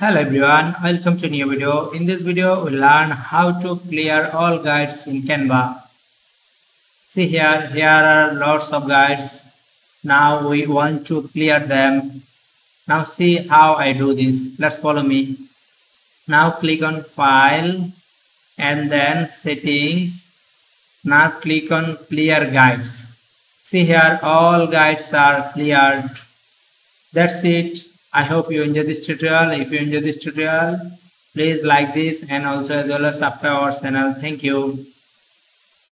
Hello everyone, welcome to a new video. In this video, we learn how to clear all guides in Canva. See here are lots of guides. Now we want to clear them. Now see how I do this. Let's follow me. Now click on File and then Settings. Now click on Clear Guides. See here, all guides are cleared. That's it. I hope you enjoyed this tutorial. If you enjoyed this tutorial, please like this and also as well as subscribe our channel. Thank you.